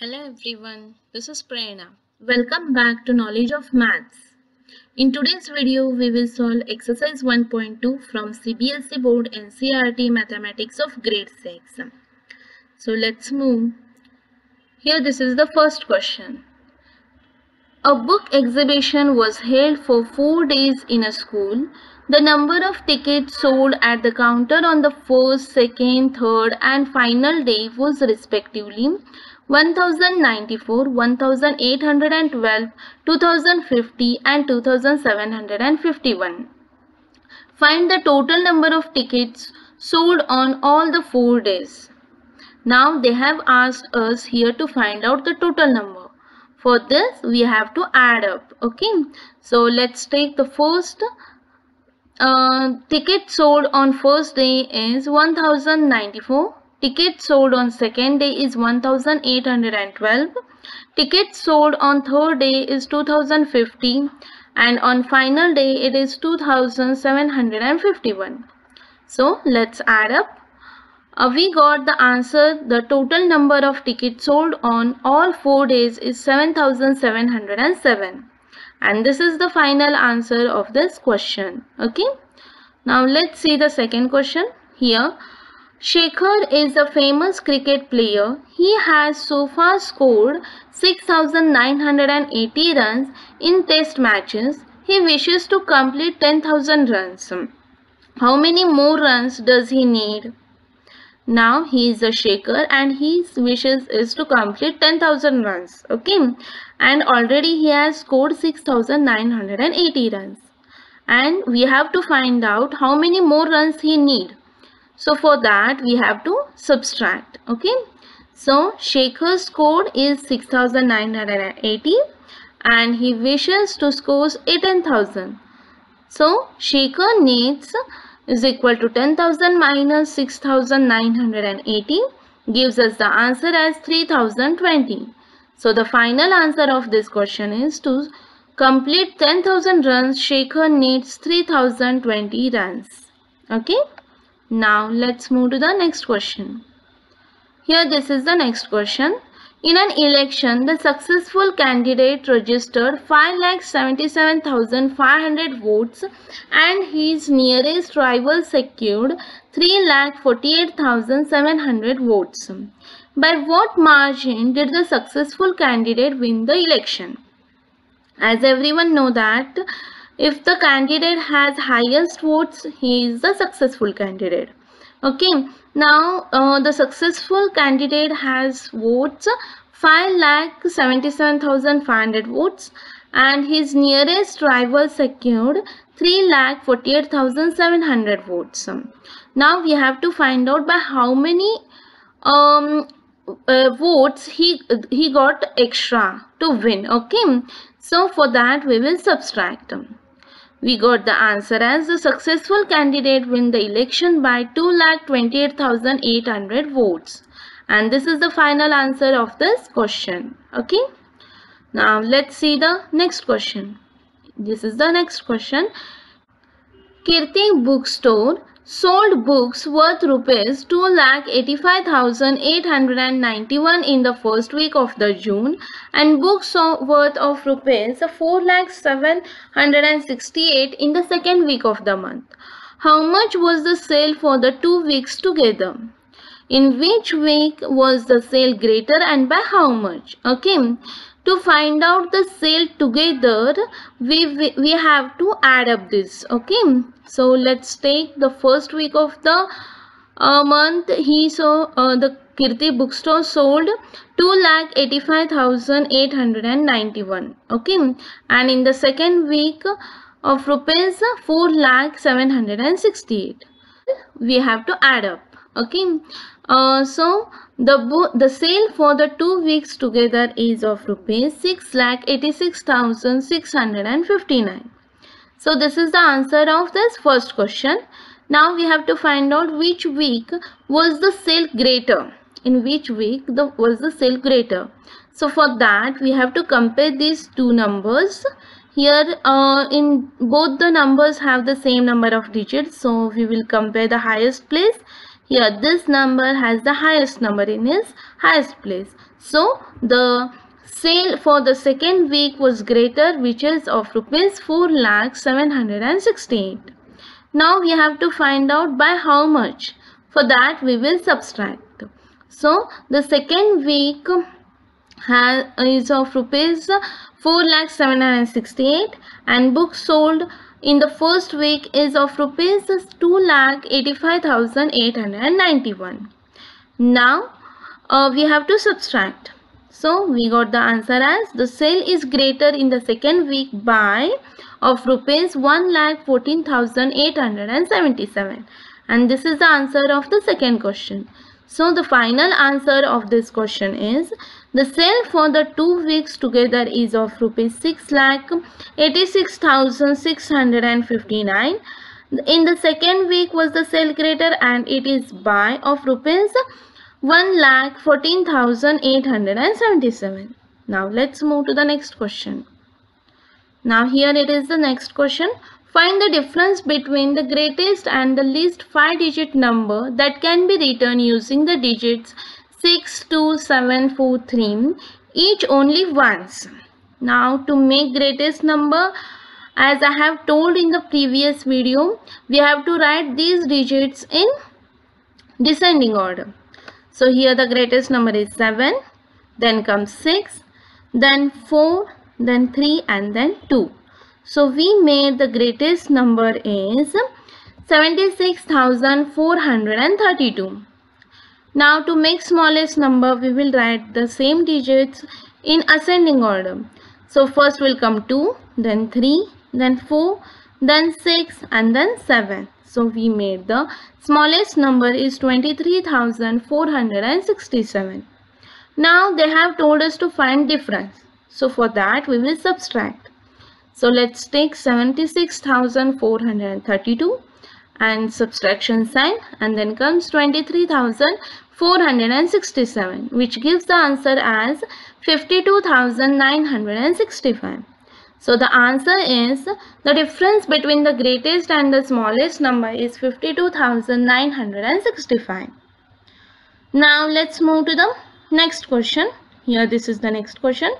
Hello everyone, this is Prerana. Welcome back to Knowledge of Maths. In today's video, we will solve exercise 1.2 from CBSE board NCERT mathematics of grade 6. So let's move. Here this is the first question. A book exhibition was held for 4 days in a school. The number of tickets sold at the counter on the first, second, third and final day was respectively 1094, 1812, 2050 and 2751. Find the total number of tickets sold on all the 4 days. Now they have asked us here to find out the total number. For this we have to add up. Okay, so let's take the first ticket sold on first day is 1094. Tickets sold on second day is 1812. Tickets sold on third day is 2050 and on final day it is 2751. So let's add up. We got the answer. The total number of tickets sold on all 4 days is 7707. And this is the final answer of this question. Okay. Now let's see the second question here. Shekhar is a famous cricket player. He has so far scored 6,980 runs in test matches. He wishes to complete 10,000 runs. How many more runs does he need? Now he is a Shekhar and his wishes is to complete 10,000 runs. Okay. And already he has scored 6,980 runs. And we have to find out how many more runs he needs. So for that we have to subtract. Okay. So Shekhar's score is 6,980 and he wishes to score 10,000. So Shekhar needs is equal to 10,000 minus 6,980 gives us the answer as 3,020. So the final answer of this question is to complete 10,000 runs, Shekhar needs 3,020 runs. Okay. Now let's move to the next question. Here this is the next question. In an election, the successful candidate registered 5,77,500 votes and his nearest rival secured 3,48,700 votes. By what margin did the successful candidate win the election? As everyone knows that if the candidate has highest votes, he is the successful candidate. Okay, now the successful candidate has votes 5,77,500 votes and his nearest rival secured 3,48,700 votes. Now we have to find out by how many votes he got extra to win. Okay, so for that we will subtract them. We got the answer as the successful candidate win the election by 2,28,800 votes. And this is the final answer of this question. Okay. Now let's see the next question. This is the next question. Kirti Bookstore sold books worth rupees 2,85,891 in the first week of the June and books worth of rupees 4,768 in the second week of the month. How much was the sale for the 2 weeks together? In which week was the sale greater and by how much? Okay. To find out the sale together, we have to add up this. Okay. So let's take the first week of the month. The Kirti Bookstore sold 2,85,891. Okay. And in the second week of rupees 4,768. We have to add up. Okay. So the sale for the 2 weeks together is of rupees 6,86,659. So this is the answer of this first question. Now we have to find out which week was the sale greater. In which week was the sale greater? So for that we have to compare these two numbers. Here in both the numbers have the same number of digits. So we will compare the highest place. Here this number has the highest number in its highest place. So the sale for the second week was greater, which is of rupees 4,768. Now we have to find out by how much. For that we will subtract. So the second week is of rupees 4,768 and books sold in the first week is of rupees 2,85,891. Now we have to subtract. So we got the answer as the sale is greater in the second week by of rupees 1,14,877, and this is the answer of the second question. So the final answer of this question is the sale for the 2 weeks together is of rupees 6,86,659. In the second week was the sale greater and it is by of rupees 1,14,877. Now let's move to the next question. Now here it is the next question. Find the difference between the greatest and the least 5-digit number that can be written using the digits 6, 2, 7, 4, 3 each only once. Now to make greatest number, as I have told in the previous video, we have to write these digits in descending order. So here the greatest number is 7, then comes 6, then 4, then 3 and then 2. So we made the greatest number is 76,432. Now to make smallest number we will write the same digits in ascending order. So first will come 2, then 3, then 4, then 6 and then 7. So we made the smallest number is 23,467. Now they have told us to find difference. So for that we will subtract. So let's take 76,432 and subtraction sign, and then comes 23,467, which gives the answer as 52,965. So the answer is the difference between the greatest and the smallest number is 52,965. Now let's move to the next question. Here this is the next question.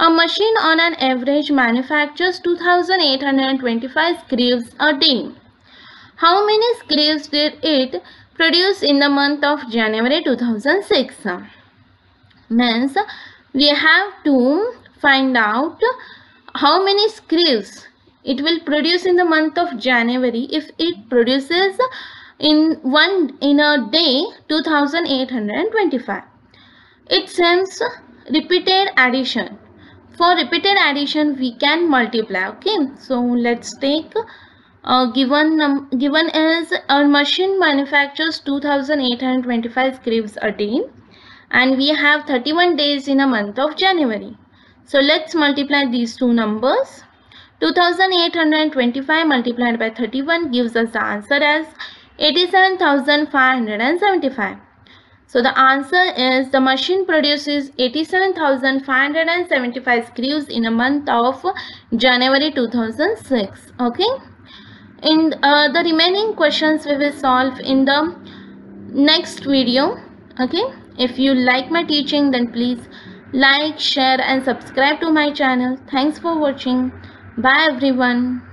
A machine on an average manufactures 2,825 screws a day. How many screws did it produce in the month of January 2006? Means we have to find out how many screws it will produce in the month of January if it produces in a day 2,825. It seems repeated addition. For repeated addition we can multiply. Okay, so let's take given as a machine manufactures 2,825 screws a day and we have 31 days in a month of January. So let's multiply these two numbers. 2,825 multiplied by 31 gives us the answer as 87,575. So the answer is the machine produces 87,575 screws in a month of January 2006. Okay. In the remaining questions we will solve in the next video. Okay. If you like my teaching, then please like, share and subscribe to my channel. Thanks for watching. Bye everyone.